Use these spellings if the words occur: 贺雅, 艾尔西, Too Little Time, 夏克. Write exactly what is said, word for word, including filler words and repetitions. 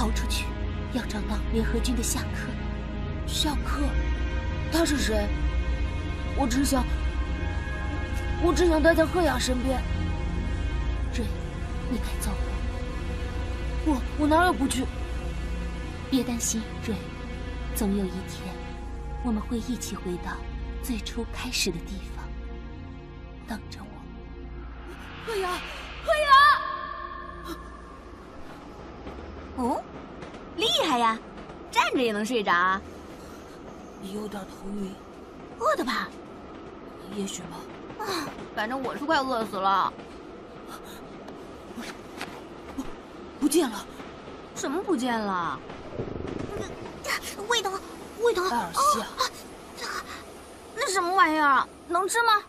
逃出去，要找到联合军的夏克。夏克，他是谁？我只想，我只想待在贺雅身边。瑞，你该走了。我我哪儿也不去。别担心，瑞，总有一天，我们会一起回到最初开始的地方。等着我。贺雅，贺雅。 哦，厉害呀，站着也能睡着啊！有点头晕，饿的吧？也许吧。啊，反正我是快饿死了。不，不见了。什么不见了？味道，味道。艾尔西啊！那什么玩意儿？能吃吗？